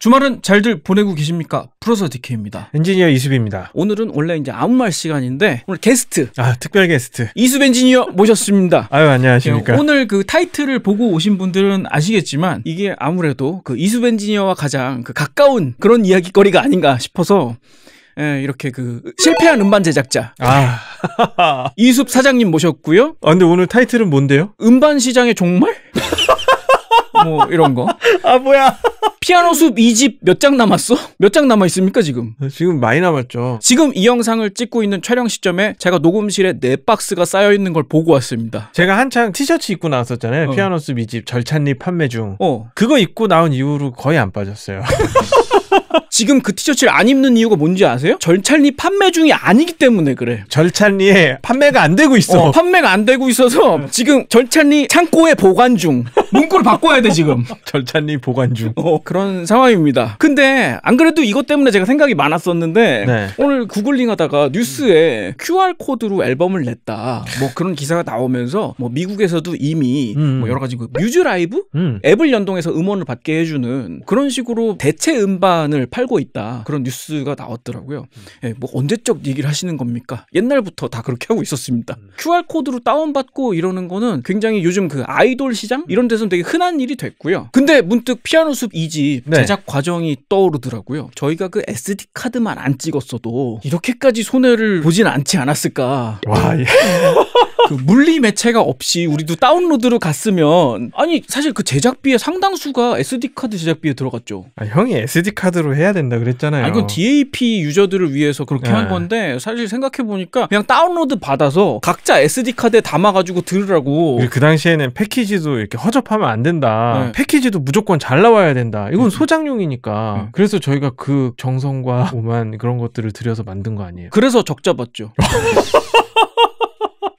주말은 잘들 보내고 계십니까? 풀어서 디케이입니다. 엔지니어 이숲입니다. 오늘은 원래 이제 아무 말 시간인데 오늘 게스트, 특별 게스트 이숲 엔지니어 모셨습니다. 아유, 안녕하십니까. 오늘 그 타이틀을 보고 오신 분들은 아시겠지만 이게 아무래도 그 이숲 엔지니어와 가장 그 가까운 그런 이야기거리가 아닌가 싶어서, 예, 이렇게 그 실패한 음반 제작자 이숲 사장님 모셨고요. 아, 근데 오늘 타이틀은 뭔데요? 음반 시장의 종말? 뭐 이런 거. 아, 뭐야. 피아노 숲 2집 몇 장 남았어? 몇 장 남아 있습니까 지금? 지금 많이 남았죠. 지금 이 영상을 찍고 있는 촬영 시점에 제가 녹음실에 4박스가 쌓여 있는 걸 보고 왔습니다. 제가 한창 티셔츠 입고 나왔었잖아요. 피아노 숲 2집 절찬리 판매 중. 그거 입고 나온 이후로 거의 안 빠졌어요. 지금 그 티셔츠를 안 입는 이유가 뭔지 아세요? 절찬리 판매 중이 아니기 때문에 그래. 절찬리에 판매가 안 되고 있어. 판매가 안 되고 있어서 지금 절찬리 창고에 보관 중. 문구를 바꿔야 돼 지금. 절찬리 보관 중. 그런 상황입니다. 근데 안 그래도 이것 때문에 제가 생각이 많았었는데, 네, 오늘 구글링 하다가 뉴스에 QR코드로 앨범을 냈다 뭐 그런 기사가 나오면서 뭐 미국에서도 이미 뭐 여러 가지 그 뮤즈라이브 앱을 연동해서 음원을 받게 해주는 그런 식으로 대체 음반을 팔고 있다 그런 뉴스가 나왔더라고요. 예, 뭐 언제적 얘기를 하시는 겁니까? 옛날부터 다 그렇게 하고 있었습니다. QR코드로 다운받고 이러는 거는 굉장히 요즘 그 아이돌 시장 이런 데서는 되게 흔한 일이 됐고요. 근데 문득 피아노 숲 2집 제작 과정이 떠오르더라고요. 저희가 그 SD카드만 안 찍었어도 이렇게까지 손해를 보진 않지 않았을까. 와, 예. 그 물리 매체가 없이 우리도 다운로드로 갔으면, 아니 사실 그 제작비의 상당수가 SD카드 제작비에 들어갔죠. 아, 형이 SD카드로 해야 된다 그랬잖아요. 아, 이건 DAP 유저들을 위해서 그렇게 한 건데 사실 생각해보니까 그냥 다운로드 받아서 각자 SD카드에 담아가지고 들으라고. 그 당시에는 패키지도 이렇게 허접하면 안 된다, 패키지도 무조건 잘 나와야 된다, 이건 소장용이니까. 그래서 저희가 그 정성과 오만 그런 것들을 들여서 만든 거 아니에요. 그래서 적자봤죠.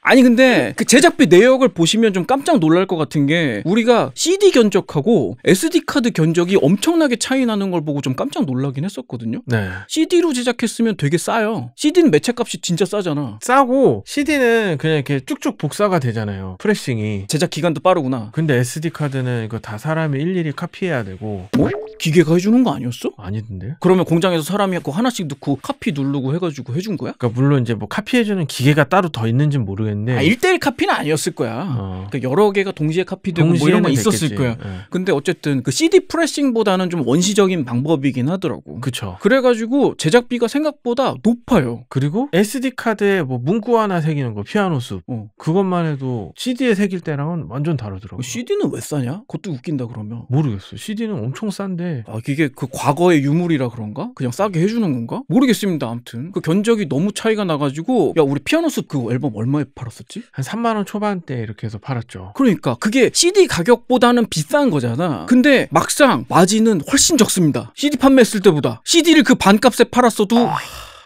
아니 근데 그 제작비 내역을 보시면 좀 깜짝 놀랄 것 같은 게 우리가 CD 견적하고 SD카드 견적이 엄청나게 차이 나는 걸 보고 좀 깜짝 놀라긴 했었거든요. CD로 제작했으면 되게 싸요. CD는 매체값이 진짜 싸잖아. 싸고 CD는 그냥 이렇게 쭉쭉 복사가 되잖아요. 프레싱이. 제작 기간도 빠르구나. 근데 SD카드는 이거 다 사람이 일일이 카피해야 되고. 뭐? 기계가 해주는 거 아니었어? 아니던데. 그러면 공장에서 사람이 갖고 하나씩 넣고 카피 누르고 해가지고 해준 거야? 그러니까 물론 이제 뭐 카피해주는 기계가 따로 더 있는지는 모르겠는데. 아, 1대1 카피는 아니었을 거야. 그러니까 여러 개가 동시에 카피되고 뭐 이런 건 있었을 거야. 근데 어쨌든 그 CD 프레싱보다는 좀 원시적인 방법이긴 하더라고. 그쵸. 그래가지고 제작비가 생각보다 높아요. 그리고 SD카드에 뭐 문구 하나 새기는 거, 피아노 숲 그것만 해도 CD에 새길 때랑은 완전 다르더라고. CD는 왜 싸냐? 그것도 웃긴다 그러면. 모르겠어. CD는 엄청 싼데. 아, 이게 그 과거의 유물이라 그런가? 그냥 싸게 해주는 건가? 모르겠습니다. 아무튼 그 견적이 너무 차이가 나가지고, 야 우리 피아노 숲 그 앨범 얼마에 팔았었지? 한 3만 원 초반대 이렇게 해서 팔았죠. 그러니까 그게 CD 가격보다는 비싼 거잖아. 근데 막상 마진은 훨씬 적습니다. CD 판매했을 때보다. CD를 그 반값에 팔았어도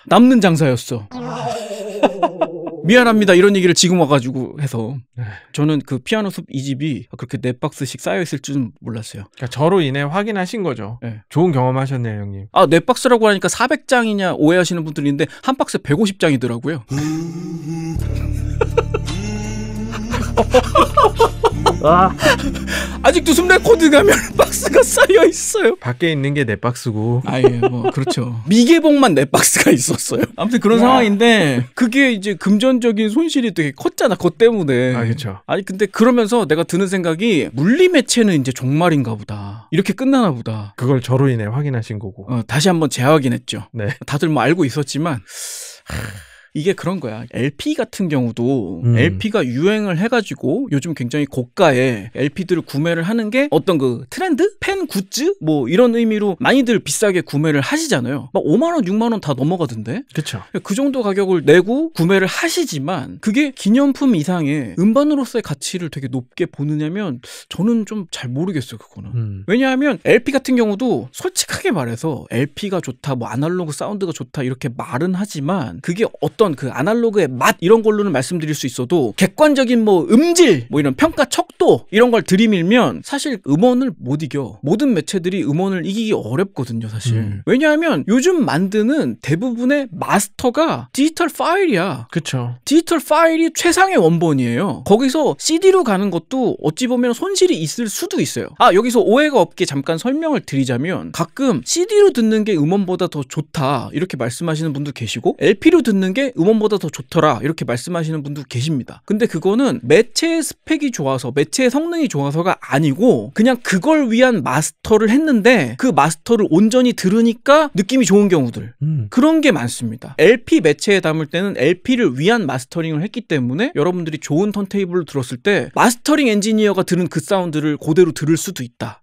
남는 장사였어. 미안합니다. 이런 얘기를 지금 와가지고 해서. 저는 그 피아노 숲 2집이 그렇게 4박스씩 쌓여있을 줄은 몰랐어요. 그러니까 저로 인해 확인하신 거죠. 좋은 경험하셨네요 형님. 아, 4박스라고 하니까 400장이냐 오해하시는 분들이 있는데 한 박스에 150장이더라고요. 아직도 숨 레코드 가면 박스가 쌓여 있어요. 밖에 있는 게 4박스고. 아예 뭐 그렇죠. 미개봉만 4박스가 있었어요. 아무튼 그런 상황인데 그게 이제 금전적인 손실이 되게 컸잖아. 그것 때문에. 아, 그렇죠. 아니 근데 그러면서 내가 드는 생각이, 물리 매체는 이제 종말인가 보다. 이렇게 끝나나 보다. 그걸 저로 인해 확인하신 거고. 다시 한번 재확인했죠. 다들 뭐 알고 있었지만. 이게 그런 거야. LP 같은 경우도 LP가 유행을 해가지고 요즘 굉장히 고가의 LP들을 구매를 하는 게 어떤 그 트렌드? 팬 굿즈? 뭐 이런 의미로 많이들 비싸게 구매를 하시잖아요. 막 5만 원, 6만 원 다 넘어가던데. 그쵸. 그 정도 가격을 내고 구매를 하시지만 그게 기념품 이상의 음반으로서의 가치를 되게 높게 보느냐면 저는 좀 잘 모르겠어요 그거는. 왜냐하면 LP 같은 경우도 솔직하게 말해서 LP가 좋다, 뭐 아날로그 사운드가 좋다 이렇게 말은 하지만 그게 어떤 어떤 그 아날로그의 맛 이런 걸로는 말씀드릴 수 있어도 객관적인 뭐 음질 뭐 이런 평가 척도 이런 걸 들이밀면 사실 음원을 못 이겨. 모든 매체들이 음원을 이기기 어렵거든요 사실. 왜냐하면 요즘 만드는 대부분의 마스터가 디지털 파일이야. 그쵸. 디지털 파일이 최상의 원본이에요. 거기서 CD로 가는 것도 어찌 보면 손실이 있을 수도 있어요. 아 여기서 오해가 없게 잠깐 설명을 드리자면 가끔 CD로 듣는 게 음원보다 더 좋다 이렇게 말씀하시는 분도 계시고 LP로 듣는 게 음원보다 더 좋더라 이렇게 말씀하시는 분도 계십니다. 근데 그거는 매체의 스펙이 좋아서 매체의 성능이 좋아서가 아니고 그냥 그걸 위한 마스터를 했는데 그 마스터를 온전히 들으니까 느낌이 좋은 경우들 그런 게 많습니다. LP 매체에 담을 때는 LP를 위한 마스터링을 했기 때문에 여러분들이 좋은 턴테이블로 들었을 때 마스터링 엔지니어가 들은 그 사운드를 그대로 들을 수도 있다.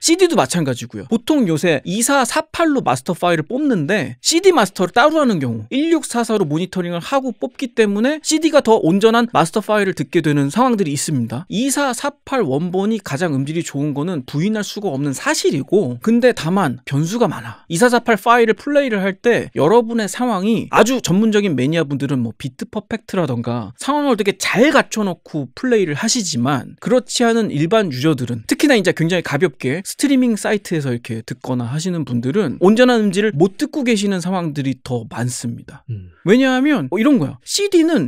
CD도 마찬가지고요. 보통 요새 24/48로 마스터 파일을 뽑는데 CD 마스터를 따로 하는 경우 16/44로 모니터링을 하고 뽑기 때문에 CD가 더 온전한 마스터 파일을 듣게 되는 상황들이 있습니다. 24/48 원본이 가장 음질이 좋은 거는 부인할 수가 없는 사실이고 근데 다만 변수가 많아. 24/48 파일을 플레이를 할 때 여러분의 상황이 아주 전문적인 매니아분들은 뭐 비트 퍼펙트라던가 상황을 되게 잘 갖춰놓고 플레이를 하시지만 그렇지 않은 일반 유저들은 특히나 이제 굉장히 가볍게 스트리밍 사이트에서 이렇게 듣거나 하시는 분들은 온전한 음질을 못 듣고 계시는 상황들이 더 많습니다. 왜냐하면 이런 거야.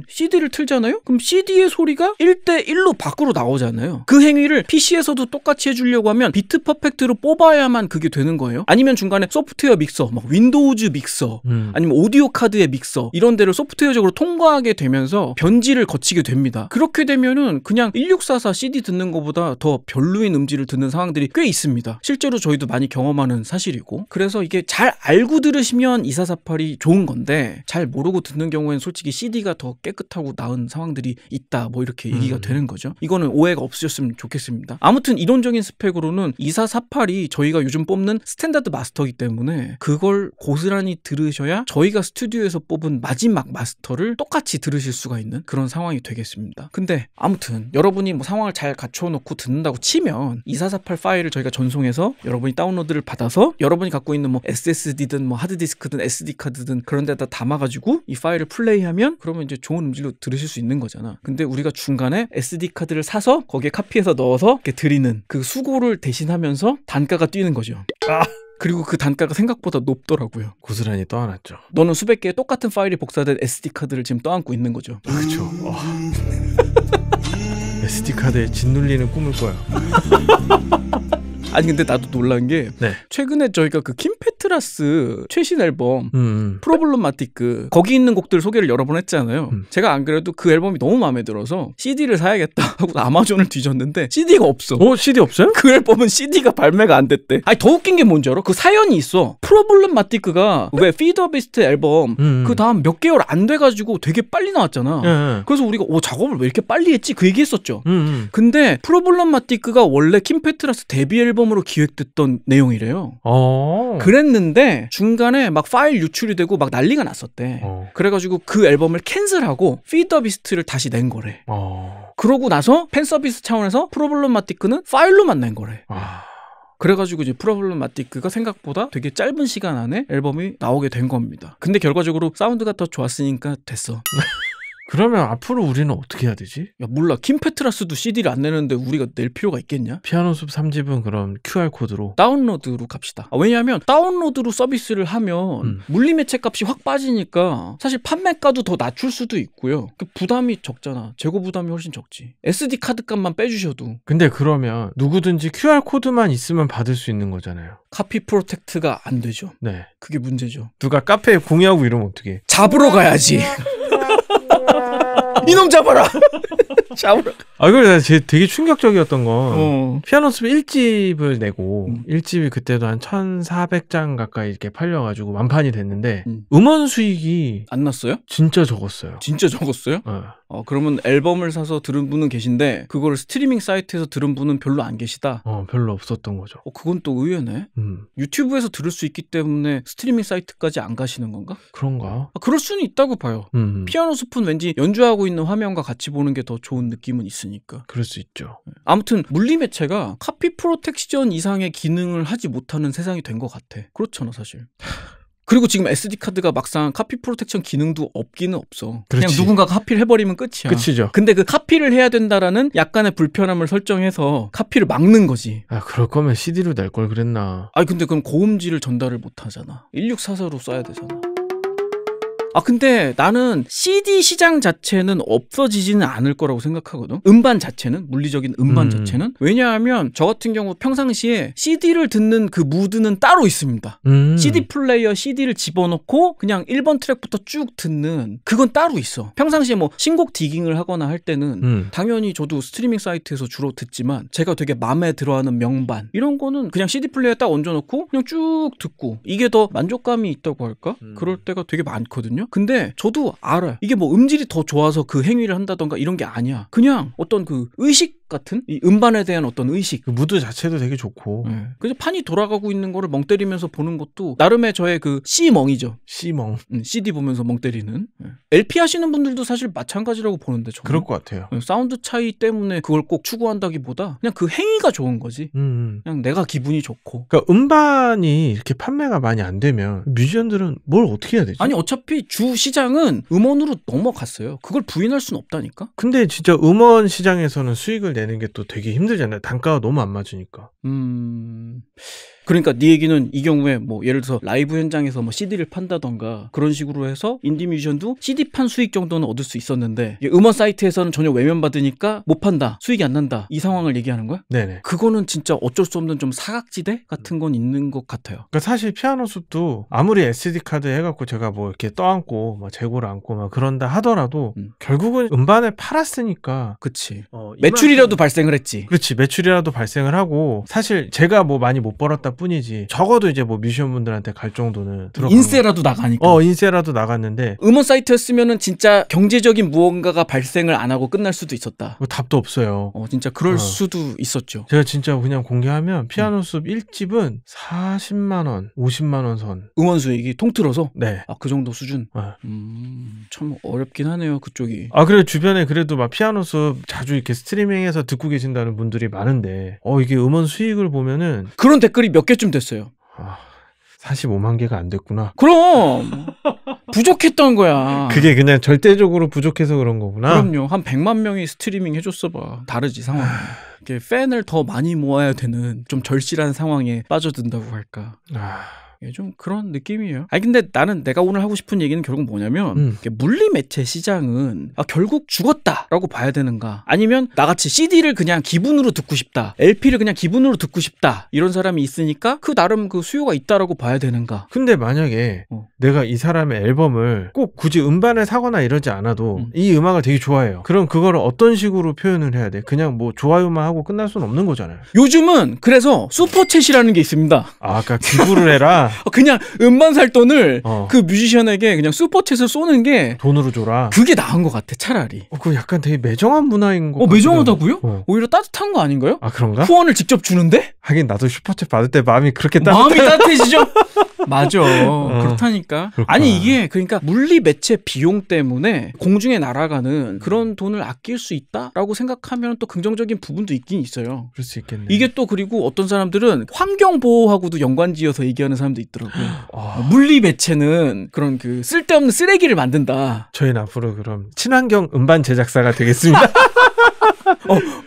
CD를 틀잖아요? 그럼 CD의 소리가 1:1로 밖으로 나오잖아요. 그 행위를 PC에서도 똑같이 해주려고 하면 비트 퍼펙트로 뽑아야만 그게 되는 거예요. 아니면 중간에 소프트웨어 믹서, 막 윈도우즈 믹서, 아니면 오디오 카드의 믹서 이런 데를 소프트웨어적으로 통과하게 되면서 변질을 거치게 됩니다. 그렇게 되면은 그냥 16/44 CD 듣는 것보다 더 별로인 음질을 듣는 상황들이 꽤 있습니다. 실제로 저희도 많이 경험하는 사실이고 그래서 이게 잘 알고 들으시면 24/48이 좋은 건데 잘 모르고 듣는 경우에는 솔직히 CD가 더 깨끗하고 나은 상황들이 있다 뭐 이렇게 얘기가 되는 거죠. 이거는 오해가 없으셨으면 좋겠습니다. 아무튼 이론적인 스펙으로는 24/48이 저희가 요즘 뽑는 스탠다드 마스터이기 때문에 그걸 고스란히 들으셔야 저희가 스튜디오에서 뽑은 마지막 마스터를 똑같이 들으실 수가 있는 그런 상황이 되겠습니다. 근데 아무튼 여러분이 뭐 상황을 잘 갖춰놓고 듣는다고 치면 24/48 파일을 저희가 전송해서 여러분이 다운로드를 받아서 여러분이 갖고 있는 뭐 SSD든 뭐 하드디스크든 SD카드든 그런 데다 담아가지고 이 파일을 플레이하면 그러면 이제 좋은 음질로 들으실 수 있는 거잖아. 근데 우리가 중간에 SD카드를 사서 거기에 카피해서 넣어서 이렇게 드리는 그 수고를 대신하면서 단가가 뛰는 거죠. 그리고 그 단가가 생각보다 높더라고요. 고스란히 떠안았죠. 너는 수백 개의 똑같은 파일이 복사된 SD카드를 지금 떠안고 있는 거죠. 그렇죠. SD카드에 짓눌리는 꿈을 꿔요. 아니 근데 나도 놀란 게 최근에 저희가 그 킴 페트라스 최신 앨범 프로블레마틱 거기 있는 곡들 소개를 여러 번 했잖아요. 제가 안 그래도 그 앨범이 너무 마음에 들어서 CD를 사야겠다 하고 아마존을 뒤졌는데 CD가 없어. 어? CD 없어요? 그 앨범은 CD가 발매가 안 됐대. 아니 더 웃긴 게 뭔지 알아? 그 사연이 있어. 프로블레마틱가 왜 Feed the Beast 앨범 그 다음 몇 개월 안 돼가지고 되게 빨리 나왔잖아. 그래서 우리가 작업을 왜 이렇게 빨리 했지? 그 얘기 했었죠. 근데 프로블레마틱가 원래 킴 페트라스 데뷔 앨범 으로 기획됐던 내용이래요. 그랬는데 중간에 막 파일 유출이 되고 막 난리가 났었대. 그래가지고 그 앨범을 캔슬하고 Feed the Beast를 다시 낸 거래. 그러고 나서 팬 서비스 차원에서 프로블레마틱는 파일로만 낸 거래. 그래가지고 이제 프로블레마틱가 생각보다 되게 짧은 시간 안에 앨범이 나오게 된 겁니다. 근데 결과적으로 사운드가 더 좋았으니까 됐어. 그러면 앞으로 우리는 어떻게 해야 되지? 야 몰라. 킴 페트라스도 CD를 안 내는데 우리가 낼 필요가 있겠냐? 피아노숲 3집은 그럼 QR코드로 다운로드로 갑시다. 왜냐하면 다운로드로 서비스를 하면 물리매체 값이 확 빠지니까 사실 판매가도 더 낮출 수도 있고요. 그 부담이 적잖아. 재고 부담이 훨씬 적지. SD카드 값만 빼주셔도. 근데 그러면 누구든지 QR코드만 있으면 받을 수 있는 거잖아요. 카피 프로텍트가 안 되죠. 네. 그게 문제죠. 누가 카페에 공유하고 이러면 어떡해. 잡으러 가야지. 이놈 잡아라! 잡으라. 아, 그래. 제 되게 충격적이었던 건 피아노숲 1집을 내고 1집이 그때도 한 1,400장 가까이 이렇게 팔려가지고 완판이 됐는데 음원 수익이 안 났어요? 진짜 적었어요. 진짜 적었어요? 그러면 앨범을 사서 들은 분은 계신데 그거를 스트리밍 사이트에서 들은 분은 별로 안 계시다? 별로 없었던 거죠. 그건 또 의외네. 유튜브에서 들을 수 있기 때문에 스트리밍 사이트까지 안 가시는 건가? 그런가? 그럴 수는 있다고 봐요. 피아노숲은 왠지 연주하고 있는 화면과 같이 보는 게 더 좋은 느낌은 있으니까. 그럴 수 있죠. 아무튼 물리매체가 카피 프로텍션 이상의 기능을 하지 못하는 세상이 된 것 같아. 그렇잖아 사실. 그리고 지금 SD카드가 막상 카피 프로텍션 기능도 없기는 없어. 그렇지. 그냥 누군가가 카피를 해버리면 끝이야. 끝이죠. 근데 그 카피를 해야 된다라는 약간의 불편함을 설정해서 카피를 막는 거지. 아, 그럴 거면 CD로 낼 걸 그랬나. 아니 근데 그럼 고음질을 전달을 못 하잖아. 1644로 써야 되잖아. 아 근데 나는 CD 시장 자체는 없어지지는 않을 거라고 생각하거든. 음반 자체는, 물리적인 음반 자체는. 왜냐하면 저 같은 경우 평상시에 CD를 듣는 그 무드는 따로 있습니다. CD 플레이어 CD를 집어넣고 그냥 1번 트랙부터 쭉 듣는 그건 따로 있어. 평상시에 뭐 신곡 디깅을 하거나 할 때는 당연히 저도 스트리밍 사이트에서 주로 듣지만 제가 되게 마음에 들어하는 명반 이런 거는 그냥 CD 플레이어에 딱 얹어놓고 그냥 쭉 듣고 이게 더 만족감이 있다고 할까? 그럴 때가 되게 많거든요. 근데 저도 알아요. 이게 뭐 음질이 더 좋아서 그 행위를 한다던가 이런 게 아니야. 그냥 어떤 그 의식 같은 이 음반에 대한 어떤 의식, 그 무드 자체도 되게 좋고. 네. 그래서 판이 돌아가고 있는 거를 멍 때리면서 보는 것도 나름의 저의 그 C멍이죠. C멍. CD 보면서 멍 때리는. 네. LP 하시는 분들도 사실 마찬가지라고 보는데 저는. 그럴 것 같아요. 네. 사운드 차이 때문에 그걸 꼭 추구한다기보다 그냥 그 행위가 좋은 거지. 그냥 내가 기분이 좋고. 그러니까 음반이 이렇게 판매가 많이 안 되면 뮤지션들은 뭘 어떻게 해야 되지? 아니 어차피 주 시장은 음원으로 넘어갔어요. 그걸 부인할 수는 없다니까. 근데 진짜 음원 시장에서는 수익을 내는 게 또 되게 힘들잖아요. 단가가 너무 안 맞으니까. 그러니까 네 얘기는 이 경우에 뭐 예를 들어서 라이브 현장에서 뭐 CD를 판다던가 그런 식으로 해서 인디 뮤지션도 CD 판 수익 정도는 얻을 수 있었는데 음원 사이트에서는 전혀 외면받으니까 못 판다, 수익이 안 난다, 이 상황을 얘기하는 거야? 네네. 그거는 진짜 어쩔 수 없는 좀 사각지대 같은 건 있는 것 같아요. 그러니까 사실 피아노 숲도 아무리 SD 카드 해갖고 제가 뭐 이렇게 떠안고 막 재고를 안고 막 그런다 하더라도 결국은 음반을 팔았으니까. 그치. 매출이라도 발생을 했지. 그렇지. 매출이라도 발생을 하고 사실 제가 뭐 많이 못 벌었다 뿐이지 적어도 이제 뭐 뮤지션 분들한테 갈 정도는 들어가고 인세라도 나가니까. 인세라도 나갔는데 음원 사이트였으면은 진짜 경제적인 무언가가 발생을 안 하고 끝날 수도 있었다. 뭐 답도 없어요. 진짜 그럴 수도 있었죠. 제가 진짜 그냥 공개하면 피아노 숲 1집은 40만 원, 50만 원 선 음원 수익이 통틀어서. 네. 아, 그 정도 수준. 참 어렵긴 하네요 그쪽이. 아 그래 주변에 그래도 막 피아노 숲 자주 이렇게 스트리밍해서 듣고 계신다는 분들이 많은데 이게 음원 수익을 보면은 그런 댓글이 몇 개쯤 됐어요. 45만 개가 안 됐구나. 그럼 부족했던 거야. 그게 그냥 절대적으로 부족해서 그런 거구나. 그럼요. 한 100만 명이 스트리밍 해줬어 봐. 다르지 상황이. 이렇게 팬을 더 많이 모아야 되는 좀 절실한 상황에 빠져든다고 할까. 좀 그런 느낌이에요. 아니 근데 나는 내가 오늘 하고 싶은 얘기는 결국 뭐냐면 물리 매체 시장은 결국 죽었다라고 봐야 되는가, 아니면 나같이 CD를 그냥 기분으로 듣고 싶다, LP를 그냥 기분으로 듣고 싶다 이런 사람이 있으니까 그 나름 그 수요가 있다라고 봐야 되는가. 근데 만약에 내가 이 사람의 앨범을 꼭 굳이 음반을 사거나 이러지 않아도 이 음악을 되게 좋아해요. 그럼 그걸 어떤 식으로 표현을 해야 돼? 그냥 뭐 좋아요만 하고 끝날 수는 없는 거잖아요. 요즘은 그래서 슈퍼챗이라는 게 있습니다. 아까 기부를 해라. 그냥 음반 살 돈을 그 뮤지션에게 그냥 슈퍼챗을 쏘는 게, 돈으로 줘라, 그게 나은 것 같아 차라리. 그거 약간 되게 매정한 문화인 것 같아요. 매정하다고요? 오히려 따뜻한 거 아닌가요? 아 그런가? 후원을 직접 주는데? 하긴 나도 슈퍼챗 받을 때 마음이 그렇게 따뜻해. 마음이 따뜻해지죠? 맞아. 그렇다니까. 그렇구나. 아니 이게 그러니까 물리 매체 비용 때문에 공중에 날아가는 그런 돈을 아낄 수 있다라고 생각하면 또 긍정적인 부분도 있긴 있어요. 그럴 수 있겠네. 이게 또 그리고 어떤 사람들은 환경보호하고도 연관지어서 얘기하는 사람도 있더라고요. 물리 매체는 그런 그 쓸데없는 쓰레기를 만든다. 저희는 앞으로 그럼 친환경 음반 제작사가 되겠습니다.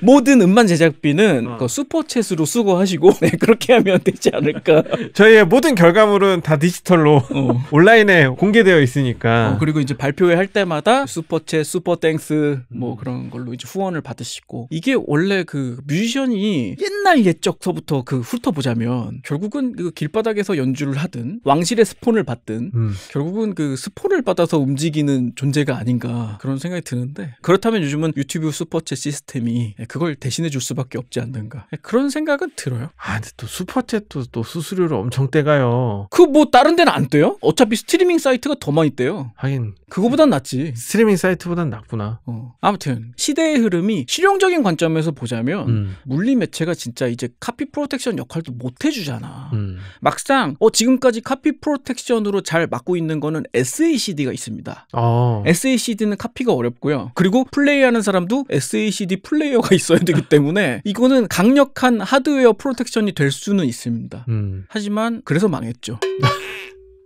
모든 음반 제작비는 슈퍼챗으로 쓰고 하시고. 네, 그렇게 하면 되지 않을까. 저희의 모든 결과물은 다 디지털로 온라인에 공개되어 있으니까. 그리고 이제 발표회 할 때마다 슈퍼챗, 슈퍼땡스 뭐 그런 걸로 이제 후원을 받으시고. 이게 원래 그 뮤지션이 옛날 옛적서부터 그 훑어보자면 결국은 그 길바닥에서 연주를 하든 왕실의 스폰을 받든 결국은 그 스폰을 받아서 움직이는 존재가 아닌가 그런 생각이 드는데, 그렇다면 요즘은 유튜브 슈퍼챗 시스템이 그걸 대신해 줄 수밖에 없지 않는가 그런 생각은 들어요. 근데 또 슈퍼챗도 또 수수료를 엄청 떼가요. 그 뭐 다른 데는 안 떼요? 어차피 스트리밍 사이트가 더 많이 떼요. 하긴 그거보단 낫지. 스트리밍 사이트보단 낫구나. 아무튼 시대의 흐름이 실용적인 관점에서 보자면 물리 매체가 진짜 이제 카피 프로텍션 역할도 못 해주잖아. 막상 지금까지 카피 프로텍션으로 잘 맡고 있는 거는 SACD가 있습니다. SACD는 카피가 어렵고요. 그리고 플레이하는 사람도 SACD 플레이어가 있어야 되기 때문에 이거는 강력한 하드웨어 프로텍션이 될 수는 있습니다. 하지만 그래서 망했죠.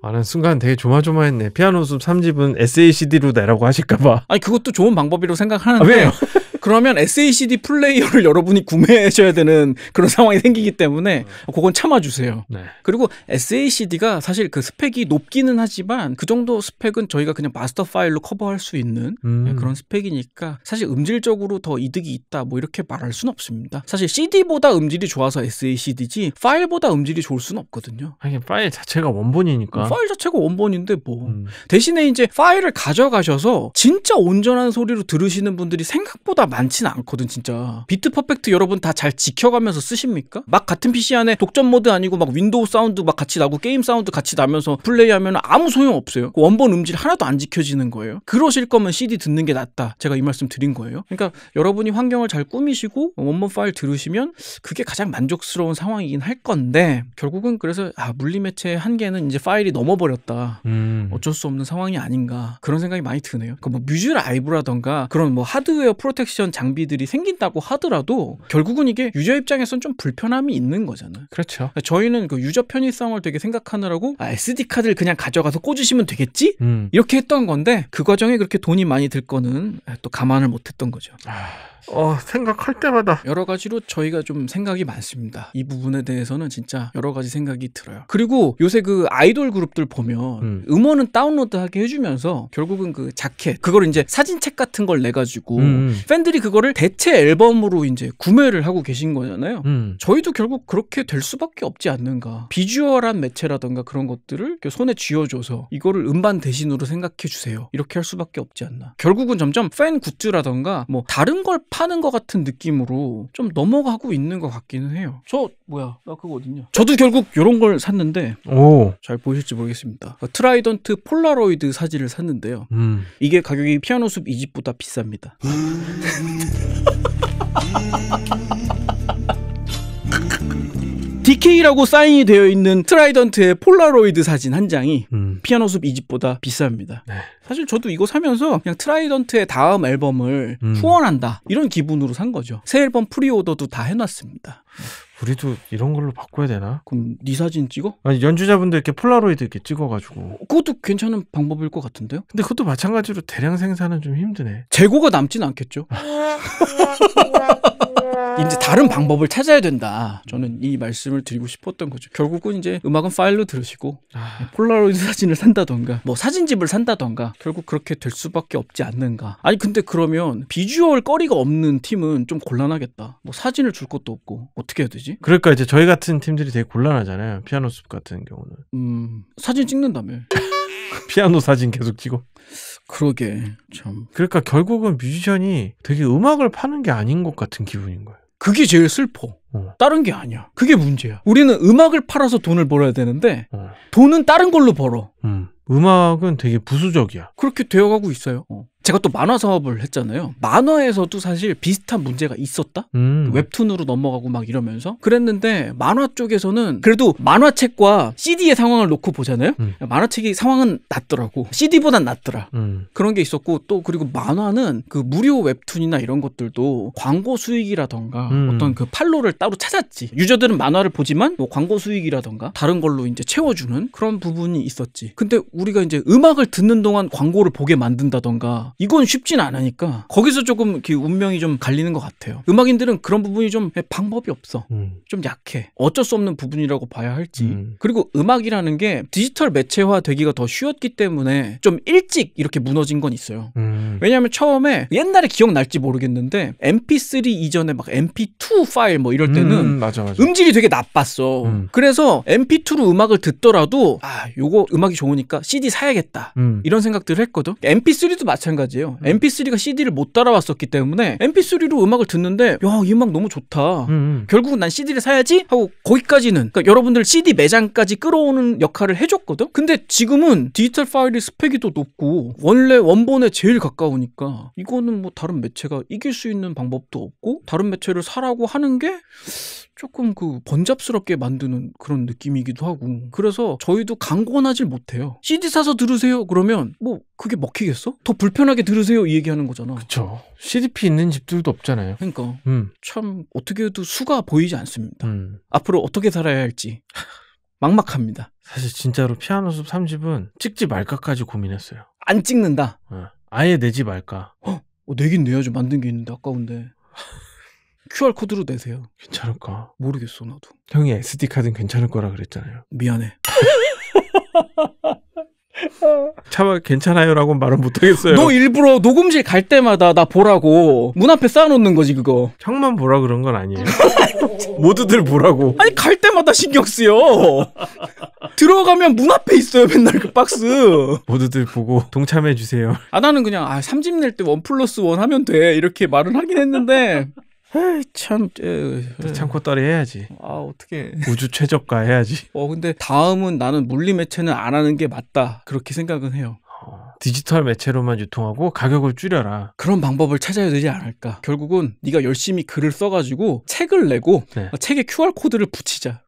아는 순간 되게 조마조마했네. 피아노숲 3집은 SACD로 내라고 하실까봐. 아니 그것도 좋은 방법이라고 생각하는데. 아, 왜요? 그러면 SACD 플레이어를 여러분이 구매하셔야 되는 그런 상황이 생기기 때문에 그건 참아주세요. 네. 그리고 SACD가 사실 그 스펙이 높기는 하지만 그 정도 스펙은 저희가 그냥 마스터 파일로 커버할 수 있는 그런 스펙이니까 사실 음질적으로 더 이득이 있다 뭐 이렇게 말할 수는 없습니다. 사실 CD보다 음질이 좋아서 SACD지 파일보다 음질이 좋을 수는 없거든요. 아니, 파일 자체가 원본이니까. 파일 자체가 원본인데 뭐. 대신에 이제 파일을 가져가셔서 진짜 온전한 소리로 들으시는 분들이 생각보다 많진 않거든. 진짜 비트 퍼펙트 여러분 다 잘 지켜가면서 쓰십니까? 막 같은 PC 안에 독점 모드 아니고 막 윈도우 사운드 막 같이 나고 게임 사운드 같이 나면서 플레이하면 아무 소용 없어요. 그 원본 음질 하나도 안 지켜지는 거예요. 그러실 거면 CD 듣는 게 낫다, 제가 이 말씀 드린 거예요. 그러니까 여러분이 환경을 잘 꾸미시고 원본 파일 들으시면 그게 가장 만족스러운 상황이긴 할 건데, 결국은 그래서 아, 물리매체의 한계는 이제 파일이 넘어버렸다, 어쩔 수 없는 상황이 아닌가, 그런 생각이 많이 드네요. 그러니까 뭐 뮤즈라이브라던가 그런 뭐 하드웨어 프로텍션 장비들이 생긴다고 하더라도 결국은 이게 유저 입장에선 좀 불편함이 있는 거잖아요. 그렇죠. 그러니까 저희는 그 유저 편의성을 되게 생각하느라고 아, SD 카드를 그냥 가져가서 꽂으시면 되겠지? 이렇게 했던 건데 그 과정에 그렇게 돈이 많이 들 거는 또 감안을 못했던 거죠. 생각할 때마다 여러 가지로 저희가 좀 생각이 많습니다. 이 부분에 대해서는 진짜 여러 가지 생각이 들어요. 그리고 요새 그 아이돌 그룹들 보면 음원은 다운로드하게 해주면서 결국은 그 자켓, 그걸 이제 사진책 같은 걸 내가지고 팬들이 그거를 대체 앨범으로 이제 구매를 하고 계신 거잖아요. 저희도 결국 그렇게 될 수밖에 없지 않는가. 비주얼한 매체라던가 그런 것들을 손에 쥐어줘서 이거를 음반 대신으로 생각해주세요, 이렇게 할 수밖에 없지 않나. 결국은 점점 팬 굿즈라던가 뭐 다른 걸 파는 것 같은 느낌으로 좀 넘어가고 있는 것 같기는 해요. 저 뭐야, 나 그거 어딨냐. 저도 결국 이런 걸 샀는데, 오, 잘 보실지 모르겠습니다. 트라이던트 폴라로이드 사진을 샀는데요. 이게 가격이 피아노숲 2집보다 비쌉니다. DK라고 사인이 되어 있는 트라이던트의 폴라로이드 사진 한 장이 피아노숲 2집보다 비쌉니다. 네. 사실 저도 이거 사면서 그냥 트라이던트의 다음 앨범을 후원한다, 이런 기분으로 산 거죠. 새 앨범 프리오더도 다 해놨습니다. 우리도 이런 걸로 바꿔야 되나? 그럼 네 사진 찍어? 아니, 연주자분들 이렇게 폴라로이드 이렇게 찍어가지고. 그것도 괜찮은 방법일 것 같은데요? 근데 그것도 마찬가지로 대량 생산은 좀 힘드네. 재고가 남진 않겠죠? 이제 다른 방법을 찾아야 된다, 저는 이 말씀을 드리고 싶었던 거죠. 결국은 이제 음악은 파일로 들으시고 폴라로이드 사진을 산다던가 뭐 사진집을 산다던가 결국 그렇게 될 수밖에 없지 않는가. 아니 근데 그러면 비주얼 거리가 없는 팀은 좀 곤란하겠다. 뭐 사진을 줄 것도 없고 어떻게 해야 되지? 그러니까 이제 저희 같은 팀들이 되게 곤란하잖아요. 피아노숲 같은 경우는 사진 찍는다며. 피아노 사진 계속 찍어. 그러게 참. 그러니까 결국은 뮤지션이 되게 음악을 파는 게 아닌 것 같은 기분인 거예요. 그게 제일 슬퍼. 다른 게 아니야. 그게 문제야. 우리는 음악을 팔아서 돈을 벌어야 되는데 돈은 다른 걸로 벌어. 음악은 되게 부수적이야. 그렇게 되어가고 있어요. 제가 또 만화 사업을 했잖아요. 만화에서도 사실 비슷한 문제가 있었다? 웹툰으로 넘어가고 막 이러면서 그랬는데, 만화 쪽에서는 그래도 만화책과 CD의 상황을 놓고 보잖아요. 만화책의 상황은 낫더라고. CD보단 낫더라. 그런 게 있었고, 또 그리고 만화는 그 무료 웹툰이나 이런 것들도 광고 수익이라던가 어떤 그 판로를 따로 찾았지. 유저들은 만화를 보지만 뭐 광고 수익이라던가 다른 걸로 이제 채워주는 그런 부분이 있었지. 근데 우리가 이제 음악을 듣는 동안 광고를 보게 만든다던가 이건 쉽진 않으니까 거기서 조금 이렇게 운명이 좀 갈리는 것 같아요. 음악인들은 그런 부분이 좀 방법이 없어. 좀 약해. 어쩔 수 없는 부분이라고 봐야 할지. 그리고 음악이라는 게 디지털 매체화 되기가 더 쉬웠기 때문에 좀 일찍 이렇게 무너진 건 있어요. 왜냐하면 처음에 옛날에 기억날지 모르겠는데 mp3 이전에 막 mp2 파일 뭐 이럴 때는 맞아. 음질이 되게 나빴어. 그래서 mp2로 음악을 듣더라도 아, 요거 음악이 좋으니까 CD 사야겠다, 이런 생각들을 했거든. mp3도 마찬가지예요. mp3가 cd를 못 따라왔었기 때문에 mp3로 음악을 듣는데 야, 이 음악 너무 좋다, 결국은 난 cd를 사야지 하고 거기까지는, 그러니까 여러분들 cd 매장까지 끌어오는 역할을 해줬거든. 근데 지금은 디지털 파일이 스펙이 더 높고 원래 원본에 제일 가까우니까 이거는 뭐 다른 매체가 이길 수 있는 방법도 없고 다른 매체를 사라고 하는 게 조금 그 번잡스럽게 만드는 그런 느낌이기도 하고. 그래서 저희도 강권하질 못해요. cd 사서 들으세요 그러면 뭐 그게 먹히겠어? 더 불편하게 들으세요 이 얘기하는 거잖아. 그쵸. CDP 있는 집들도 없잖아요. 그러니까 참 어떻게 해도 수가 보이지 않습니다. 앞으로 어떻게 살아야 할지. 막막합니다. 사실 진짜로 피아노 숲 3집은 찍지 말까까지 고민했어요. 안 찍는다? 어. 아예 내지 말까. 헉, 내긴 내야지. 만든 게 있는데 아까운데. QR코드로 내세요. 괜찮을까? 모르겠어 나도. 형이 SD카드는 괜찮을 거라 그랬잖아요. 미안해. 차마 괜찮아요라고 말은 못하겠어요. 너 일부러 녹음실 갈 때마다 나 보라고 문 앞에 쌓아놓는 거지 그거. 형만 보라 그런 건 아니에요. 모두들 보라고. 아니 갈 때마다 신경 쓰여. 들어가면 문 앞에 있어요 맨날 그 박스. 모두들 보고 동참해 주세요. 아 나는 그냥 3집 낼 때 1+1 하면 돼 이렇게 말은 하긴 했는데. 에이, 참, 창고떨이 해야지. 아, 어떻게 우주 최저가 해야지. 근데 다음은 나는 물리 매체는 안 하는 게 맞다. 그렇게 생각은 해요. 디지털 매체로만 유통하고 가격을 줄여라. 그런 방법을 찾아야 되지 않을까. 결국은 네가 열심히 글을 써가지고 책을 내고 네. 책에 QR코드를 붙이자.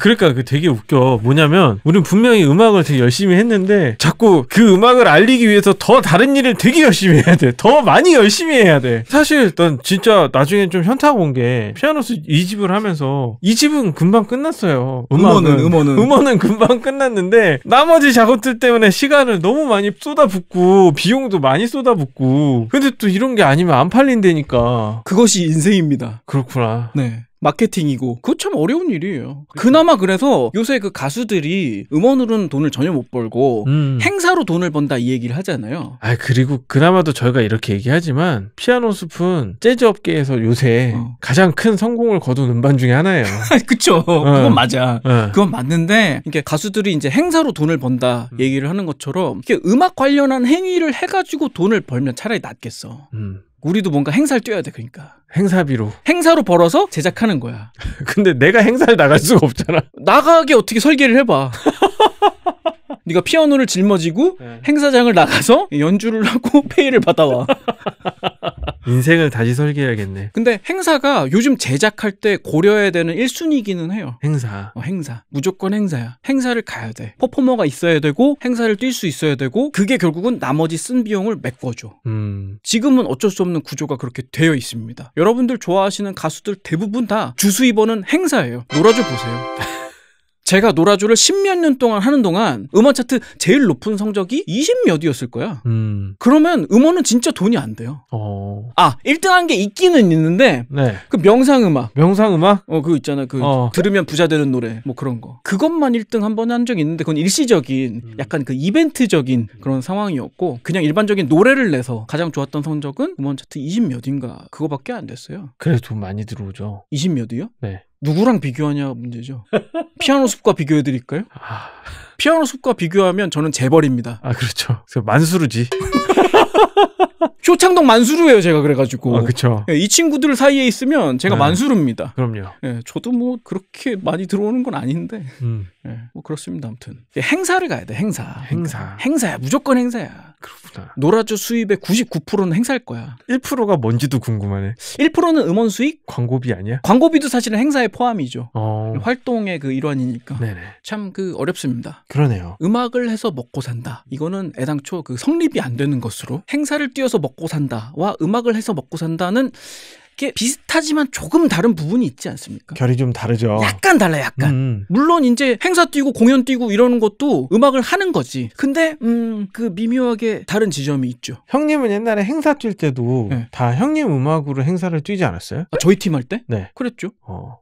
그러니까 그 되게 웃겨. 뭐냐면 우린 분명히 음악을 되게 열심히 했는데 자꾸 그 음악을 알리기 위해서 더 다른 일을 되게 열심히 해야 돼. 더 많이 열심히 해야 돼. 사실 난 진짜 나중에 좀 현타 온 게 피아노스 2집을 하면서 2집은 금방 끝났어요. 음원은 금방 끝났는데 나머지 작업들 때문에 시간을 너무 많이 쏟아붓고 비용도 많이 쏟아붓고. 근데 또 이런 게 아니면 안 팔린다니까. 그것이 인생입니다. 그렇구나. 네. 마케팅이고 그거 참 어려운 일이에요. 그나마 그래서 요새 그 가수들이 음원으로는 돈을 전혀 못 벌고 행사로 돈을 번다 이 얘기를 하잖아요. 그리고 그나마도 저희가 이렇게 얘기하지만 피아노 숲은 재즈 업계에서 요새 가장 큰 성공을 거둔 음반 중에 하나예요. 그쵸. 그건 맞아. 그건 맞는데 이렇게 가수들이 이제 행사로 돈을 번다 얘기를 하는 것처럼 이렇게 음악 관련한 행위를 해가지고 돈을 벌면 차라리 낫겠어. 우리도 뭔가 행사를 뛰어야 돼. 그러니까 행사비로 행사로 벌어서 제작하는 거야. 근데 내가 행사를 나갈 수가 없잖아. 나가게 어떻게 설계를 해봐. 네가 피아노를 짊어지고 행사장을 나가서 연주를 하고 페이를 받아와. 인생을 다시 설계해야겠네. 근데 행사가 요즘 제작할 때 고려해야 되는 1순위이기는 해요. 행사. 행사. 무조건 행사야. 행사를 가야 돼. 퍼포머가 있어야 되고 행사를 뛸 수 있어야 되고 그게 결국은 나머지 쓴 비용을 메꿔줘. 지금은 어쩔 수 없는 구조가 그렇게 되어 있습니다. 여러분들 좋아하시는 가수들 대부분 다 주수입원은 행사예요. 노라조 보세요. 제가 노라조를 10몇 년 동안 하는 동안 음원 차트 제일 높은 성적이 20몇이었을 거야. 그러면 음원은 진짜 돈이 안 돼요. 1등 한 게 있기는 있는데 네. 그 명상음악. 명상음악? 그거 있잖아. 들으면 부자 되는 노래 뭐 그런 거. 그것만 1등 한 번 한 적이 있는데 그건 일시적인 약간 그 이벤트적인 그런 상황이었고 그냥 일반적인 노래를 내서 가장 좋았던 성적은 음원 차트 20몇인가 그거밖에 안 됐어요. 그래서 돈 많이 들어오죠. 20몇이요? 네. 누구랑 비교하냐 문제죠. 피아노 숲과 비교해드릴까요? 피아노 숲과 비교하면 저는 재벌입니다. 그렇죠. 그래서 만수르지. 쇼창동 만수르예요 제가. 그래가지고 그렇죠. 예, 이 친구들 사이에 있으면 제가 만수르입니다. 그럼요. 예, 저도 뭐 그렇게 많이 들어오는 건 아닌데 예, 뭐 그렇습니다. 아무튼 예, 행사를 가야 돼. 행사. 행사야. 무조건 행사야. 그렇구나. 노라조 수입의 99%는 행사일 거야. 1%가 뭔지도 궁금하네. 1%는 음원 수익? 광고비 아니야? 광고비도 사실은 행사에 포함이죠. 활동의 그 일환이니까. 네네. 참 그 어렵습니다. 그러네요. 음악을 해서 먹고 산다. 이거는 애당초 그 성립이 안 되는 것으로 행사를 뛰어서 먹고 산다와 음악을 해서 먹고 산다는 이게 비슷하지만 조금 다른 부분이 있지 않습니까? 결이 좀 다르죠. 약간 달라요. 약간. 물론 이제 행사 뛰고 공연 뛰고 이러는 것도 음악을 하는 거지. 근데 그 미묘하게 다른 지점이 있죠. 형님은 옛날에 행사 뛸 때도 네. 다 형님 음악으로 행사를 뛰지 않았어요? 저희 팀 할 때? 네. 그랬죠.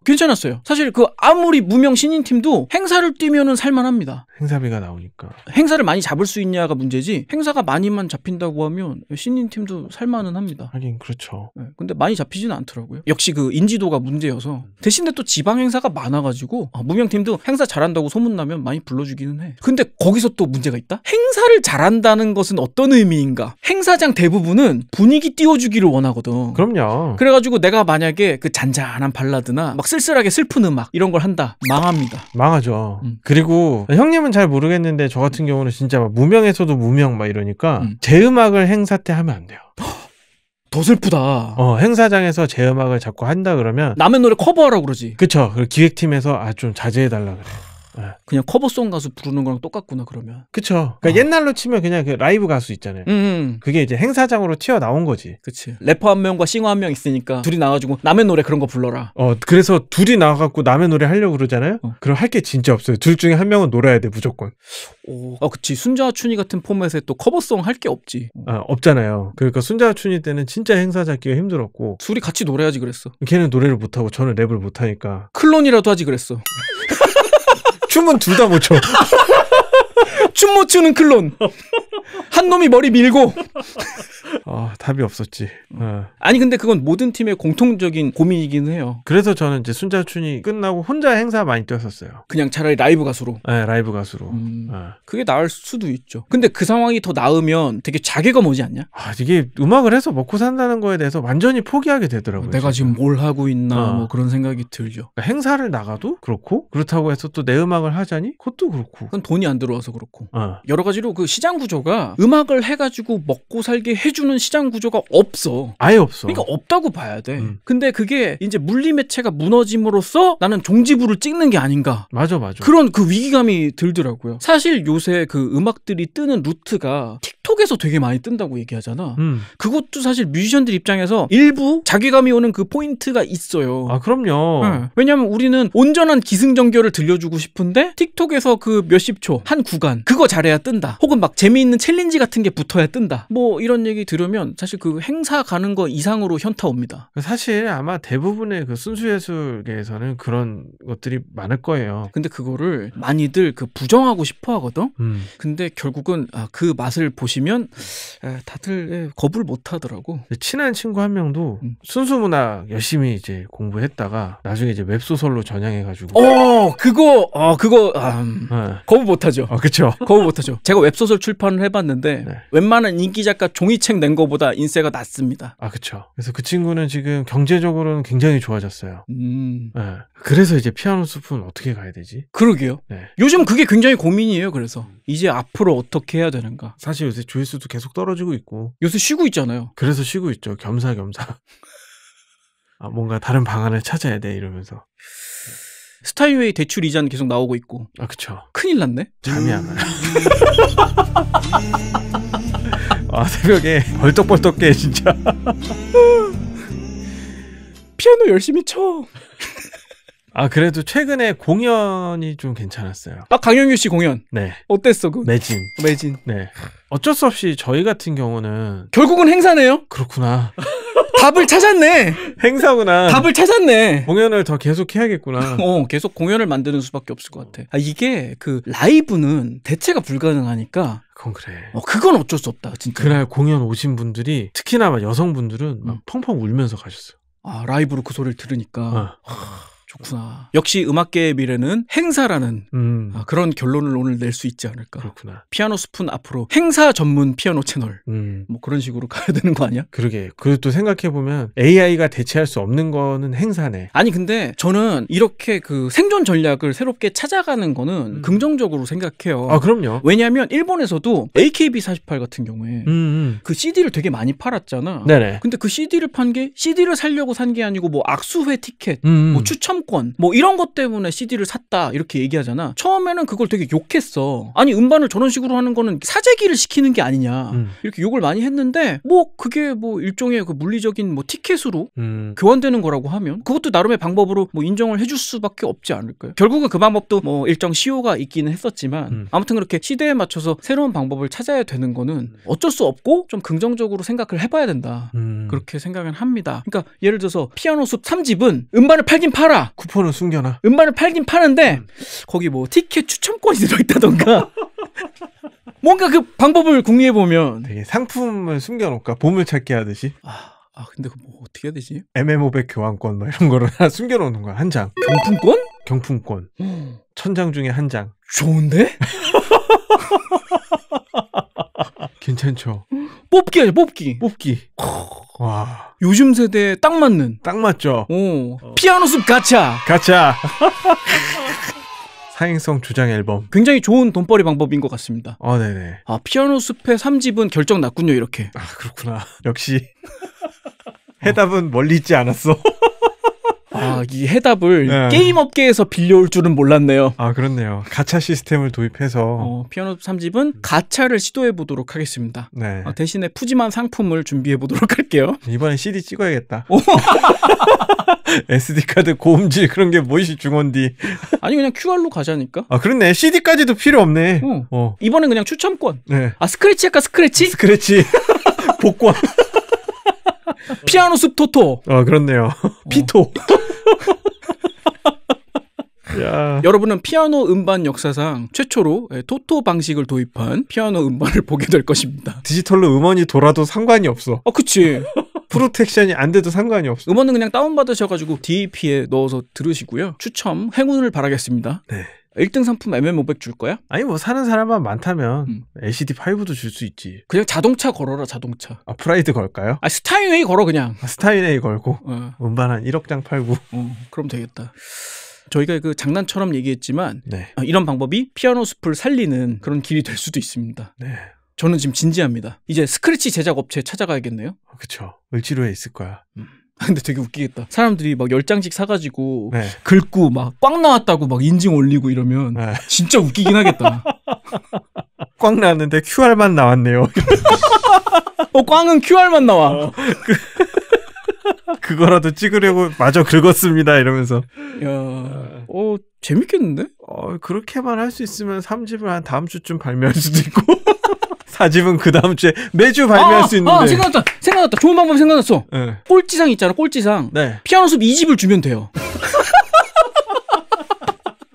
괜찮았어요. 사실 그 아무리 무명 신인팀도 행사를 뛰면은 살만합니다. 행사비가 나오니까. 행사를 많이 잡을 수 있냐가 문제지 행사가 많이만 잡힌다고 하면 신인팀도 살만은 합니다. 하긴 그렇죠. 네. 근데 많이 잡히지 않더라고요. 역시 그 인지도가 문제여서. 대신에 또 지방 행사가 많아가지고 무명팀도 행사 잘한다고 소문나면 많이 불러주기는 해. 근데 거기서 또 문제가 있다? 행사를 잘한다는 것은 어떤 의미인가? 행사장 대부분은 분위기 띄워주기를 원하거든. 그럼요. 그래가지고 내가 만약에 그 잔잔한 발라드나 막 쓸쓸하게 슬픈 음악 이런 걸 한다. 망합니다. 망하죠. 그리고 형님은 잘 모르겠는데 저 같은 경우는 진짜 막 무명에서도 무명 막 이러니까 제 음악을 행사 때 하면 안 돼요. 더 슬프다. 행사장에서 제 음악을 자꾸 한다 그러면 남의 노래 커버하라고 그러지. 그쵸. 기획팀에서 좀 자제해달라 그래. 네. 그냥 커버송 가수 부르는 거랑 똑같구나 그러면. 그쵸. 그러니까 옛날로 치면 그냥 그 라이브 가수 있잖아요. 그게 이제 행사장으로 튀어나온 거지. 그치. 래퍼 한 명과 싱어 한 명 있으니까 둘이 나와가지고 남의 노래 그런 거 불러라. 그래서 둘이 나와갖고 남의 노래 하려고 그러잖아요. 그럼 할 게 진짜 없어요. 둘 중에 한 명은 놀아야 돼 무조건. 그치. 순자와 춘희 같은 포맷에 또 커버송 할 게 없지. 없잖아요. 그러니까 순자와 춘희 때는 진짜 행사 잡기가 힘들었고 둘이 같이 노래하지 그랬어. 걔는 노래를 못하고 저는 랩을 못하니까 클론이라도 하지 그랬어. 춤은 둘 다 못 춰. 춤 못 추는 클론. 한 놈이 머리 밀고. 답이 없었지. 아니 근데 그건 모든 팀의 공통적인 고민이긴 해요. 그래서 저는 이제 순자춘이 끝나고 혼자 행사 많이 뛰었었어요. 그냥 차라리 라이브 가수로. 네, 라이브 가수로. 그게 나을 수도 있죠. 근데 그 상황이 더 나으면 되게 자괴감 오지 않냐? 이게 음악을 해서 먹고 산다는 거에 대해서 완전히 포기하게 되더라고요. 내가 지금 뭘 하고 있나 뭐 그런 생각이 들죠. 그러니까 행사를 나가도 그렇고 그렇다고 해서 또 내 음악을 하자니 그것도 그렇고. 그건 돈이 안 들어와서 그렇고. 여러 가지로 그 시장 구조가 음악을 해가지고 먹고 살게 해주는 시장 구조가 없어. 아예 없어. 그러니까 없다고 봐야 돼. 근데 그게 이제 물리매체가 무너짐으로써 나는 종지부를 찍는 게 아닌가. 맞아 맞아. 그런 그 위기감이 들더라고요. 사실 요새 그 음악들이 뜨는 루트가 틱톡에서 되게 많이 뜬다고 얘기하잖아. 그것도 사실 뮤지션들 입장에서 일부 자괴감이 오는 그 포인트가 있어요. 그럼요. 왜냐면 우리는 온전한 기승전결을 들려주고 싶은데 틱톡에서 그 몇십 초 한 구간 그거 잘해야 뜬다. 혹은 막 재미있는 챌린지 같은 게 붙어야 뜬다. 뭐 이런 얘기 들으면 사실 그 행사 가는 거 이상으로 현타 옵니다. 사실 아마 대부분의 그 순수예술계에서는 그런 것들이 많을 거예요. 근데 그거를 많이들 그 부정하고 싶어 하거든. 근데 결국은 그 맛을 보시면 다들 겁을 못 하더라고. 친한 친구 한 명도 순수문학 열심히 이제 공부했다가 나중에 이제 웹소설로 전향해가지고. 거부 못 하죠. 그쵸. 거부 못 하죠. 제가 웹소설 출판을 해봤는데 네. 웬만한 인기 작가 종이책 낸 거보다 인세가 낮습니다. 그쵸. 그래서 그 친구는 지금 경제적으로는 굉장히 좋아졌어요. 네. 그래서 이제 피아노 숲은 어떻게 가야 되지? 그러게요. 네. 요즘 그게 굉장히 고민이에요. 그래서 이제 앞으로 어떻게 해야 되는가. 사실 요새 조회수도 계속 떨어지고 있고 요새 쉬고 있잖아요. 그래서 쉬고 있죠. 겸사겸사. 뭔가 다른 방안을 찾아야 돼 이러면서. 스타인웨이 대출 이자는 계속 나오고 있고. 그쵸. 큰일 났네. 잠이 안 와요. 새벽에 벌떡벌떡 깨 진짜. 피아노 열심히 쳐. 그래도 최근에 공연이 좀 괜찮았어요. 강영규 씨 공연. 네. 어땠어 그? 매진. 매진. 네. 어쩔 수 없이 저희 같은 경우는 결국은 행사네요. 그렇구나. 답을 찾았네. 행사구나. 답을 찾았네. 공연을 더 계속 해야겠구나. 계속 공연을 만드는 수밖에 없을 것 같아. 이게 그 라이브는 대체가 불가능하니까. 그건 그래. 그건 어쩔 수 없다 진짜. 그날 공연 오신 분들이 특히나 막 여성분들은 막 펑펑 울면서 가셨어요. 라이브로 그 소리를 들으니까. 좋구나. 역시 음악계의 미래는 행사라는 그런 결론을 오늘 낼 수 있지 않을까. 그렇구나. 피아노 숲은 앞으로 행사 전문 피아노 채널 뭐 그런 식으로 가야 되는 거 아니야? 그러게. 그리고 또 생각해보면 AI가 대체할 수 없는 거는 행사네. 아니 근데 저는 이렇게 그 생존 전략을 새롭게 찾아가는 거는 긍정적으로 생각해요. 그럼요. 왜냐하면 일본에서도 AKB48 같은 경우에 그 CD를 되게 많이 팔았잖아. 네네. 근데 그 CD를 판 게 CD를 살려고 산 게 아니고 뭐 악수회 티켓 뭐 추첨 뭐 이런 것 때문에 CD를 샀다 이렇게 얘기하잖아. 처음에는 그걸 되게 욕했어. 아니 음반을 저런 식으로 하는 거는 사재기를 시키는 게 아니냐 이렇게 욕을 많이 했는데 뭐 그게 뭐 일종의 그 물리적인 뭐 티켓으로 교환되는 거라고 하면 그것도 나름의 방법으로 뭐 인정을 해줄 수밖에 없지 않을까요? 결국은 그 방법도 뭐 일정 시효가 있기는 했었지만 아무튼 그렇게 시대에 맞춰서 새로운 방법을 찾아야 되는 거는 어쩔 수 없고 좀 긍정적으로 생각을 해봐야 된다 그렇게 생각은 합니다. 그러니까 예를 들어서 피아노 숲 3집은 음반을 팔긴 팔아. 쿠폰을 숨겨놔. 음반을 팔긴 파는데 거기 뭐 티켓 추첨권이 들어있다던가 뭔가 그 방법을 궁리해보면 되게 상품을 숨겨놓을까? 보물찾기 하듯이. 근데 그 뭐 어떻게 해야 되지? MM500 교환권 막 이런 거를 하나 숨겨놓는 거야. 한 장. 경품권? 경품권. 1000장 중에 한 장. 좋은데? 괜찮죠. 뽑기 하죠. 뽑기. 뽑기. 와. 요즘 세대에 딱 맞는. 딱 맞죠. 피아노 숲 가챠. 가챠. 사행성 주장 앨범. 굉장히 좋은 돈벌이 방법인 것 같습니다. 네네. 피아노 숲의 3집은 결정 났군요 이렇게. 그렇구나. 역시 해답은 멀리 있지 않았어. 아, 이 해답을 네. 게임 업계에서 빌려올 줄은 몰랐네요. 아, 그렇네요. 가챠 시스템을 도입해서 피아노 3집은 가챠를 시도해 보도록 하겠습니다. 네. 대신에 푸짐한 상품을 준비해 보도록 할게요. 이번엔 CD 찍어야겠다. SD카드 고음질 그런 게 뭐지 중원디. 아니 그냥 QR로 가자니까. 아 그렇네. CD까지도 필요 없네. 이번엔 그냥 추첨권. 네. 아 스크래치 할까 스크래치? 스크래치. 복권. 피아노 숲 토토. 아 그렇네요. 피토. 야. 여러분은 피아노 음반 역사상 최초로 토토 방식을 도입한 피아노 음반을 보게 될 것입니다. 디지털로 음원이 돌아도 상관이 없어. 아 그치. 프로텍션이 안 돼도 상관이 없어. 음원은 그냥 다운받으셔가지고 DAP에 넣어서 들으시고요. 추첨 행운을 바라겠습니다. 네. 1등 상품 MM500 줄 거야? 아니 뭐 사는 사람만 많다면 LCD5도 줄 수 있지. 그냥 자동차 걸어라 자동차. 아 프라이드 걸까요? 아 스타인웨이 걸어 그냥. 아, 스타인웨이 걸고 음반 한 1억 장 팔고 그럼 되겠다. 저희가 그 장난처럼 얘기했지만 네. 이런 방법이 피아노 숲을 살리는 그런 길이 될 수도 있습니다. 네. 저는 지금 진지합니다. 이제 스크래치 제작 업체에 찾아가야겠네요. 그쵸. 을지로에 있을 거야. 근데 되게 웃기겠다. 사람들이 막 10장씩 사가지고 네. 긁고 막 꽝 나왔다고 막 인증 올리고 이러면 네. 진짜 웃기긴 하겠다. 꽝 나왔는데 QR만 나왔네요. 꽝은 QR만 나와. 그거라도 찍으려고 마저 긁었습니다 이러면서. 야, 재밌겠는데? 그렇게만 할 수 있으면 3집을 한 다음 주쯤 발매할 수도 있고 4집은 그 다음 주에 매주 발매할 수 있는데. 생각났다. 좋은 방법 생각났어. 네. 꼴찌상 있잖아 꼴찌상. 네. 피아노 숲 2집을 주면 돼요.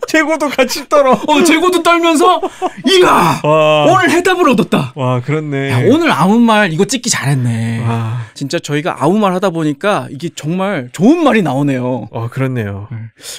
재고도 같이 떨어. 재고도 떨면서 이야 오늘 해답을 얻었다. 와 그렇네. 야, 오늘 아무 말 이거 찍기 잘했네. 와. 진짜 저희가 아무 말 하다 보니까 이게 정말 좋은 말이 나오네요. 그렇네요.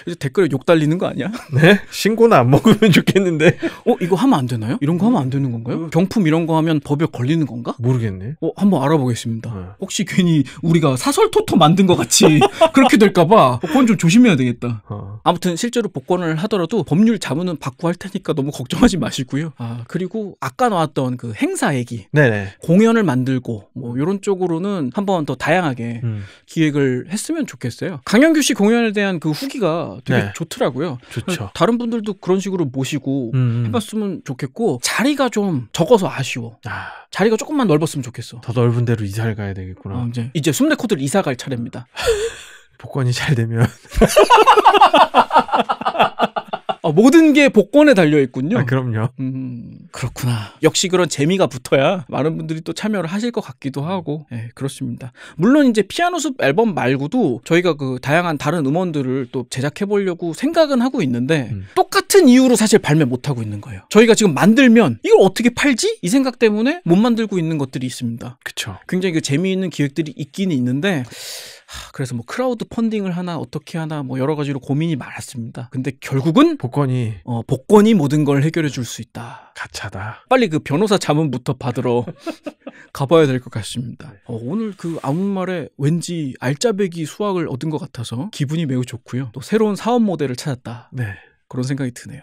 이제 댓글에 욕 달리는 거 아니야? 네? 신고는 안 먹으면 좋겠는데. 이거 하면 안 되나요? 이런 거 하면 안 되는 건가요? 경품 이런 거 하면 법에 걸리는 건가? 모르겠네. 한번 알아보겠습니다. 혹시 괜히 우리가 사설 토토 만든 것 같이 그렇게 될까봐 그건 좀 조심해야 되겠다. 아무튼 실제로 복권을 하더라도 법률 자문은 받고 할 테니까 너무 걱정하지 마시고요. 그리고 아까 나왔던 그 행사 얘기, 네네. 공연을 만들고 뭐 이런 쪽으로는 한번 더 다양하게 기획을 했으면 좋겠어요. 강현규 씨 공연에 대한 그 후기가 되게 네. 좋더라고요. 좋죠. 다른 분들도 그런 식으로 모시고 해봤으면 좋겠고 자리가 좀 적어서 아쉬워. 자리가 조금만 넓었으면 좋겠어. 더 넓은 데로 이사를 가야 되겠구나. 이제 숨내코들 이사 갈 차례입니다. 복권이 잘 되면. 모든 게 복권에 달려있군요. 그럼요. 그렇구나. 역시 그런 재미가 붙어야 많은 분들이 또 참여를 하실 것 같기도 하고 네, 그렇습니다. 물론 이제 피아노숲 앨범 말고도 저희가 그 다양한 다른 음원들을 또 제작해보려고 생각은 하고 있는데 똑같은 이유로 사실 발매 못하고 있는 거예요. 저희가 지금 만들면 이걸 어떻게 팔지? 이 생각 때문에 못 만들고 있는 것들이 있습니다. 그쵸. 굉장히 그 재미있는 기획들이 있긴 있는데 그래서 뭐 크라우드 펀딩을 하나 어떻게 하나 뭐 여러 가지로 고민이 많았습니다. 근데 결국은 복권이 모든 걸 해결해 줄 수 있다. 가차다. 빨리 그 변호사 자문부터 받으러 가봐야 될 것 같습니다. 오늘 그 아무 말에 왠지 알짜배기 수확을 얻은 것 같아서 기분이 매우 좋고요. 또 새로운 사업 모델을 찾았다. 네. 그런 생각이 드네요.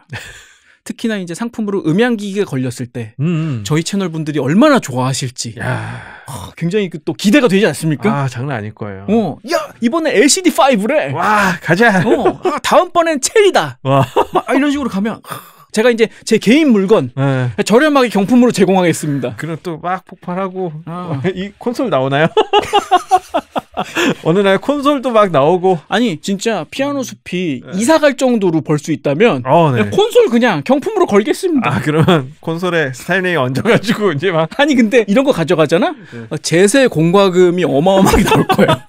특히나 이제 상품으로 음향기기가 걸렸을 때 저희 채널 분들이 얼마나 좋아하실지 굉장히 또 기대가 되지 않습니까? 장난 아닐 거예요. 야 이번에 LCD5래. 와 가자. 다음번엔 체리다. 와. 이런 식으로 가면 제가 이제 제 개인 물건 저렴하게 경품으로 제공하겠습니다. 그럼 또 막 폭발하고 이 콘솔 나오나요? 어느 날 콘솔도 막 나오고. 아니 진짜 피아노 숲이 이사갈 정도로 벌 수 있다면 네. 콘솔 그냥 경품으로 걸겠습니다. 그러면 콘솔에 스타일링 얹어가지고 이제 막. 아니 근데 이런 거 가져가잖아? 네. 제세 공과금이 어마어마하게 나올 거야.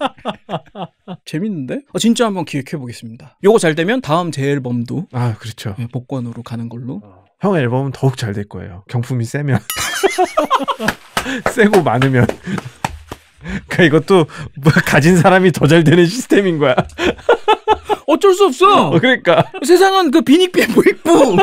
재밌는데? 진짜 한번 기획해보겠습니다. 요거 잘 되면 다음 제 앨범도 그렇죠. 복권으로 가는 걸로. 형 앨범은 더욱 잘 될 거예요. 경품이 세면. 세고 많으면. 그러니까 이것도 뭐 가진 사람이 더 잘 되는 시스템인 거야. 어쩔 수 없어. 그러니까 세상은 그 비닉비에 모이고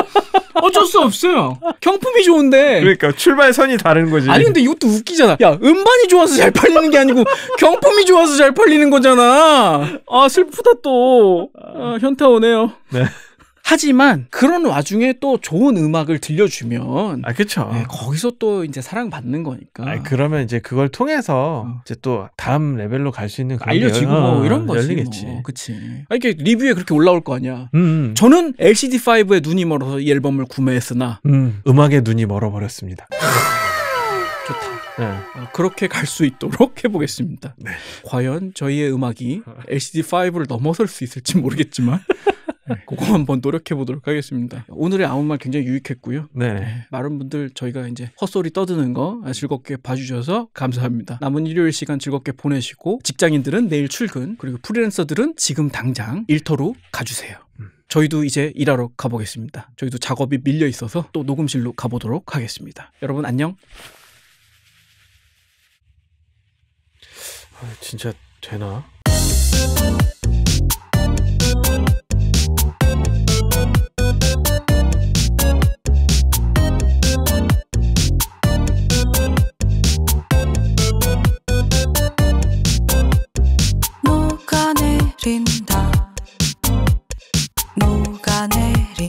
어쩔 수 없어요. 경품이 좋은데. 그러니까 출발선이 다른 거지. 아니 근데 이것도 웃기잖아. 야 음반이 좋아서 잘 팔리는 게 아니고 경품이 좋아서 잘 팔리는 거잖아. 슬프다 또. 현타 오네요. 네. 하지만 그런 와중에 또 좋은 음악을 들려주면 그쵸. 네, 거기서 또 이제 사랑받는 거니까. 그러면 이제 그걸 통해서 이제 또 다음 레벨로 갈 수 있는 그런 알려지고 뭐 이런 거지. 열리겠지. 뭐. 그치. 이게 리뷰에 그렇게 올라올 거 아니야. 저는 LCD5에 눈이 멀어서 이 앨범을 구매했으나 음악에 눈이 멀어버렸습니다. 좋다. 네. 그렇게 갈 수 있도록 해보겠습니다. 네. 과연 저희의 음악이 LCD5를 넘어설 수 있을지 모르겠지만 그거 한번 노력해보도록 하겠습니다. 오늘의 아무 말 굉장히 유익했고요. 네. 많은 분들 저희가 이제 헛소리 떠드는 거 즐겁게 봐주셔서 감사합니다. 남은 일요일 시간 즐겁게 보내시고 직장인들은 내일 출근, 그리고 프리랜서들은 지금 당장 일터로 가주세요. 저희도 이제 일하러 가보겠습니다. 저희도 작업이 밀려 있어서 또 녹음실로 가보도록 하겠습니다. 여러분 안녕. 진짜 되나?